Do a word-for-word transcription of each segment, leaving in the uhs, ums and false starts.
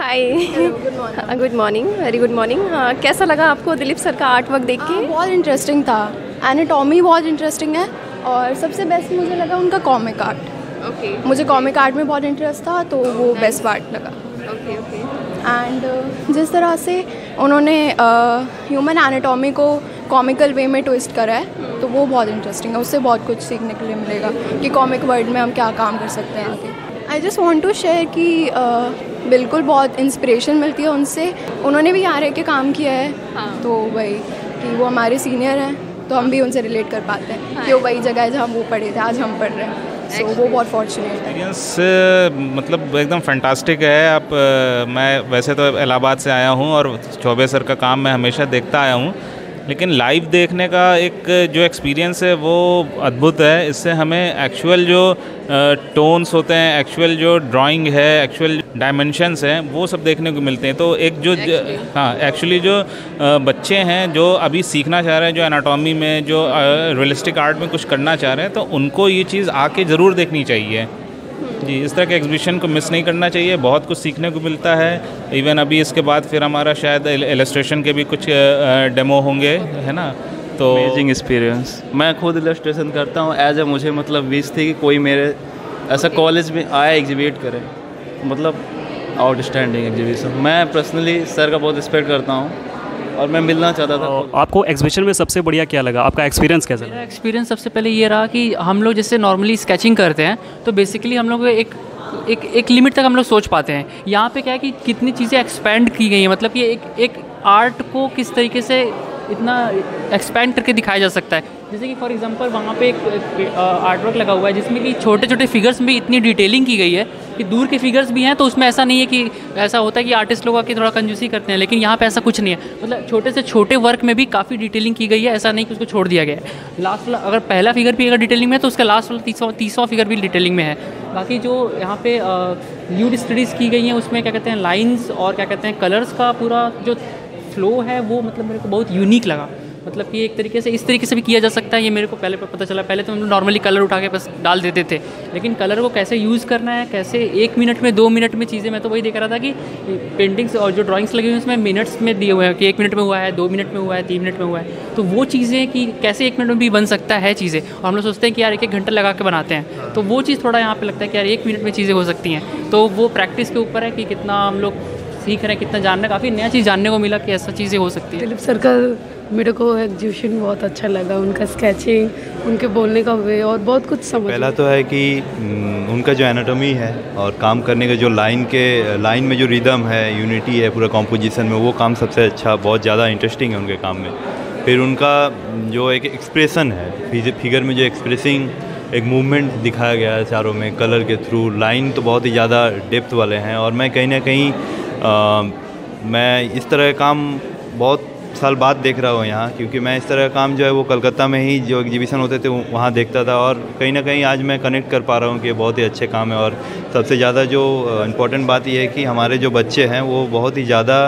हाय, good morning, very good morning. कैसा लगा आपको दिलीप सर का आर्ट वर्क देख के? बहुत इंटरेस्टिंग था, एनाटॉमी बहुत इंटरेस्टिंग है और सबसे बेस्ट मुझे लगा उनका कॉमिक आर्ट। ओके, मुझे कॉमिक आर्ट में बहुत इंटरेस्ट था तो वो बेस्ट पार्ट लगा। Okay okay. एंड जिस तरह से उन्होंने ह्यूमन एनाटॉमी को कॉमिकल वे में ट्विस्ट करा है तो वो बहुत इंटरेस्टिंग है, उससे बहुत कुछ सीखने के लिए मिलेगा कि कॉमिक वर्ल्ड में हम क्या काम कर सकते हैं आगे। I just want to share कि बिल्कुल बहुत इंस्पिरेशन मिलती है उनसे, उन्होंने भी यहाँ रह के काम किया है। हाँ। तो वही कि वो हमारे सीनियर हैं तो हम भी उनसे रिलेट कर पाते हैं। हाँ। कि वो वही जगह है जहाँ वो पढ़े थे, आज हम पढ़ रहे हैं। So, वो बहुत फॉर्चुनेट है, मतलब एकदम फैंटास्टिक है। आप मैं वैसे तो इलाहाबाद से आया हूँ और चौबे सर का काम मैं हमेशा देखता आया हूँ, लेकिन लाइव देखने का एक जो एक्सपीरियंस है वो अद्भुत है। इससे हमें एक्चुअल जो टोन्स होते हैं, एक्चुअल जो ड्राइंग है, एक्चुअल डायमेंशंस हैं, वो सब देखने को मिलते हैं। तो एक जो actually. हाँ एक्चुअली जो बच्चे हैं जो अभी सीखना चाह रहे हैं, जो एनाटॉमी में जो रियलिस्टिक आर्ट में कुछ करना चाह रहे हैं, तो उनको ये चीज़ आके ज़रूर देखनी चाहिए जी। इस तरह के एग्जीबिशन को मिस नहीं करना चाहिए, बहुत कुछ सीखने को मिलता है। इवन अभी इसके बाद फिर हमारा शायद इलस्ट्रेशन के भी कुछ डेमो होंगे, है ना? तो अमेजिंग एक्सपीरियंस। मैं खुद इलस्ट्रेशन करता हूँ एज ए, मुझे मतलब विश थी कि कोई मेरे ऐसा कॉलेज में आए एग्जीबिट करे, मतलब आउटस्टैंडिंग एग्जीबिशन। मैं पर्सनली सर का बहुत रिस्पेक्ट करता हूँ और मैं मिलना चाहता था। आपको एग्जीबिशन में सबसे बढ़िया क्या लगा? आपका एक्सपीरियंस कैसा लगा? एक्सपीरियंस सबसे पहले ये रहा कि हम लोग जैसे नॉर्मली स्केचिंग करते हैं तो बेसिकली हम लोग एक एक एक लिमिट तक हम लोग सोच पाते हैं। यहाँ पे क्या है कि कितनी चीज़ें एक्सपेंड की गई हैं, मतलब कि एक एक आर्ट को किस तरीके से इतना एक्सपेंड करके दिखाया जा सकता है। जैसे कि फॉर एग्जांपल वहाँ पे एक आर्टवर्क लगा हुआ है जिसमें कि छोटे छोटे फिगर्स में भी इतनी डिटेलिंग की गई है कि दूर के फिगर्स भी हैं, तो उसमें ऐसा नहीं है कि ऐसा होता है कि आर्टिस्ट लोग आके थोड़ा कंजूसी करते हैं, लेकिन यहाँ पे ऐसा कुछ नहीं है। मतलब छोटे से छोटे वर्क में भी काफ़ी डिटेलिंग की गई है, ऐसा नहीं कि उसको छोड़ दिया गया है। लास्ट वाला अगर पहला फिगर भी अगर डिटेलिंग में है तो उसका लास्ट वाला तीसवा तीसवा फिगर भी डिटेलिंग में है। बाकी जो यहाँ पे न्यूड स्टडीज़ की गई हैं उसमें क्या कहते हैं लाइन्स और क्या कहते हैं कलर्स का पूरा जो फ्लो है वो मतलब मेरे को बहुत यूनिक लगा। मतलब कि एक तरीके से इस तरीके से भी किया जा सकता है, ये मेरे को पहले पता चला। पहले तो हम लोग नॉर्मली कलर उठा के बस डाल देते थे, लेकिन कलर को कैसे यूज़ करना है, कैसे एक मिनट में दो मिनट में चीज़ें, मैं तो वही देख रहा था कि पेंटिंग्स और जो ड्राइंग्स लगी हुई हैं उसमें मिनट्स में दिए हुए हैं कि एक मिनट में हुआ है, दो मिनट में हुआ है, तीन मिनट में हुआ है। तो वो चीज़ें कि कैसे एक मिनट में भी बन सकता है चीज़ें, और हम लोग सोचते हैं कि यार एक एक घंटा लगा के बनाते हैं, तो वो चीज़ थोड़ा यहाँ पर लगता है कि यार एक मिनट में चीज़ें हो सकती हैं। तो वो प्रैक्टिस के ऊपर है कि कितना हम लोग सीख रहे हैं, कितना जानना, काफ़ी नया चीज़ जानने को मिला कि ऐसा चीज़ें हो सकती है। दिलीप सर का मेरे को एग्जीबिशन बहुत अच्छा लगा, उनका स्केचिंग, उनके बोलने का वे और बहुत कुछ समझ। पहला तो है कि उनका जो एनाटॉमी है और काम करने का जो लाइन के लाइन में जो रिदम है, यूनिटी है पूरा कॉम्पोजिशन में, वो काम सबसे अच्छा, बहुत ज़्यादा इंटरेस्टिंग है उनके काम में। फिर उनका जो एक एक्सप्रेशन है फिगर में, जो एक्सप्रेसिंग एक मूवमेंट दिखाया गया है चारों में कलर के थ्रू, लाइन तो बहुत ही ज़्यादा डेप्थ वाले हैं। और मैं कहीं ना कहीं आ, मैं इस तरह का काम बहुत साल बाद देख रहा हूँ यहाँ, क्योंकि मैं इस तरह का काम जो है वो कलकत्ता में ही जो एग्जीबिशन होते थे वहाँ देखता था, और कहीं ना कहीं आज मैं कनेक्ट कर पा रहा हूँ कि बहुत ही अच्छे काम है। और सबसे ज़्यादा जो इम्पोर्टेंट बात यह है कि हमारे जो बच्चे हैं वो बहुत ही ज़्यादा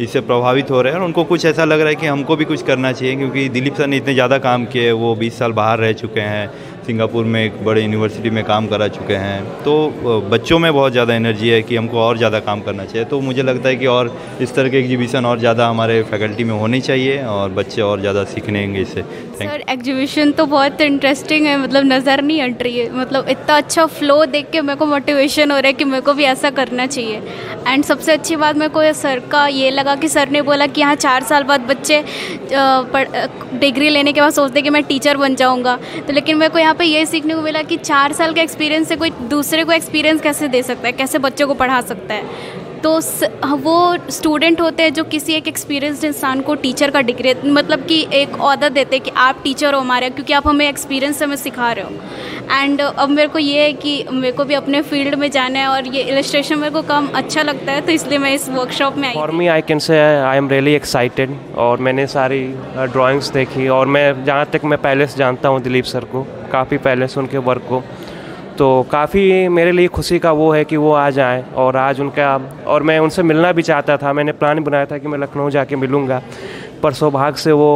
इससे प्रभावित हो रहे हैं और उनको कुछ ऐसा लग रहा है कि हमको भी कुछ करना चाहिए, क्योंकि दिलीप सर ने इतने ज़्यादा काम किए, वो बीस साल बाहर रह चुके हैं, सिंगापुर में एक बड़े यूनिवर्सिटी में काम करा चुके हैं। तो बच्चों में बहुत ज़्यादा एनर्जी है कि हमको और ज़्यादा काम करना चाहिए। तो मुझे लगता है कि और इस तरह के एग्जीबिशन और ज़्यादा हमारे फैकल्टी में होने चाहिए और बच्चे और ज़्यादा सीखनेंगे इससे। सर एग्जीबिशन तो बहुत इंटरेस्टिंग है, मतलब नज़र नहीं हट रही है, मतलब इतना अच्छा फ्लो देख के मेरे को मोटिवेशन हो रहा है कि मेरे को भी ऐसा करना चाहिए। एंड सबसे अच्छी बात मेरे को सर का ये लगा कि सर ने बोला कि यहाँ चार साल बाद बच्चे डिग्री लेने के बाद सोचते कि मैं टीचर बन जाऊँगा, तो लेकिन मेरे को यहाँ पे ये सीखने को मिला कि चार साल का एक्सपीरियंस से कोई दूसरे को एक्सपीरियंस कैसे दे सकता है, कैसे बच्चों को पढ़ा सकता है। तो वो स्टूडेंट होते हैं जो किसी एक एक्सपीरियंस्ड इंसान को टीचर का डिग्री, मतलब कि एक औहदा देते हैं कि आप टीचर हो हमारे, क्योंकि आप हमें एक्सपीरियंस से हमें सिखा रहे हो। एंड अब मेरे को ये है कि मेरे को भी अपने फील्ड में जाना है और ये इलस्ट्रेशन मेरे को काम अच्छा लगता है, तो इसलिए मैं इस वर्कशॉप में आई। For me I can say I am really excited, और मैंने सारी ड्राॅइंग्स देखी और मैं जहाँ तक मैं पहले से जानता हूँ दिलीप सर को, काफ़ी पहले से उनके वर्क को, तो काफ़ी मेरे लिए खुशी का वो है कि वो आज आए और आज उनका, और मैं उनसे मिलना भी चाहता था। मैंने प्लान बनाया था कि मैं लखनऊ जाके मिलूँगा, पर सौभाग्य से वो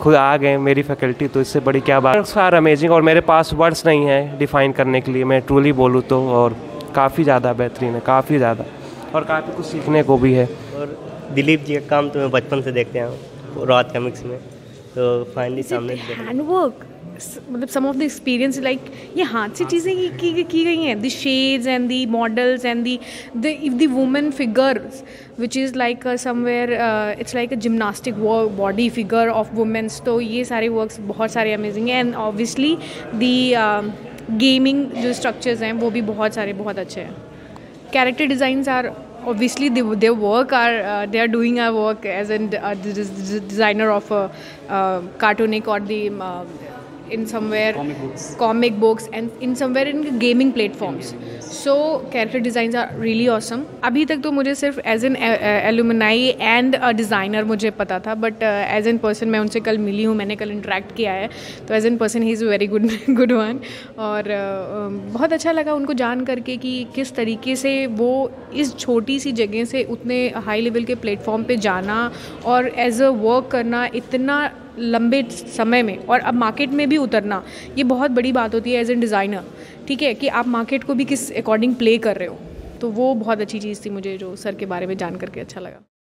खुद आ गए मेरी फैकल्टी, तो इससे बड़ी क्या बात। सार अमेजिंग, और मेरे पास वर्ड्स नहीं है डिफ़ाइन करने के लिए, मैं ट्रूली बोलूँ तो, और काफ़ी ज़्यादा बेहतरीन है, काफ़ी ज़्यादा। और काफ़ी कुछ सीखने को भी है। और दिलीप जी का काम तो मैं बचपन से देखते हैं रात कमिक्स में, तो फाइनली सामने हैंडवर्क मतलब some of the experience like ये हाथ से चीज़ें की, की, की गई हैं, the shades and the models and the the women figures which is like somewhere it's like a gymnastic work body figure of womens. तो ये सारे वर्क्स बहुत सारे अमेजिंग हैं एंड ऑब्वियसली द गेमिंग जो स्ट्रक्चर्स हैं वो भी बहुत सारे बहुत अच्छे हैं। Character designs are obviously they they work are uh, they are doing our work as a uh, designer of a uh, cartoonic or the uh, in somewhere comic books. comic books and in somewhere in gaming platforms in gaming, yes. So character designs are really awesome. abhi tak to mujhe sirf as an uh, alumni and a designer mujhe pata tha, but uh, as an person main unse kal mili hu, maine kal interact kiya hai, to as an person he is a very good good one aur uh, um, bahut acha laga unko jaan karke ki kis tarike se wo is choti si jagah se utne high level ke platform pe jana aur as a work karna itna लंबे समय में, और अब market में भी उतरना ये बहुत बड़ी बात होती है एज एन डिज़ाइनर। ठीक है कि आप मार्केट को भी किस अकॉर्डिंग प्ले कर रहे हो, तो वो बहुत अच्छी चीज़ थी मुझे जो सर के बारे में जान करके अच्छा लगा।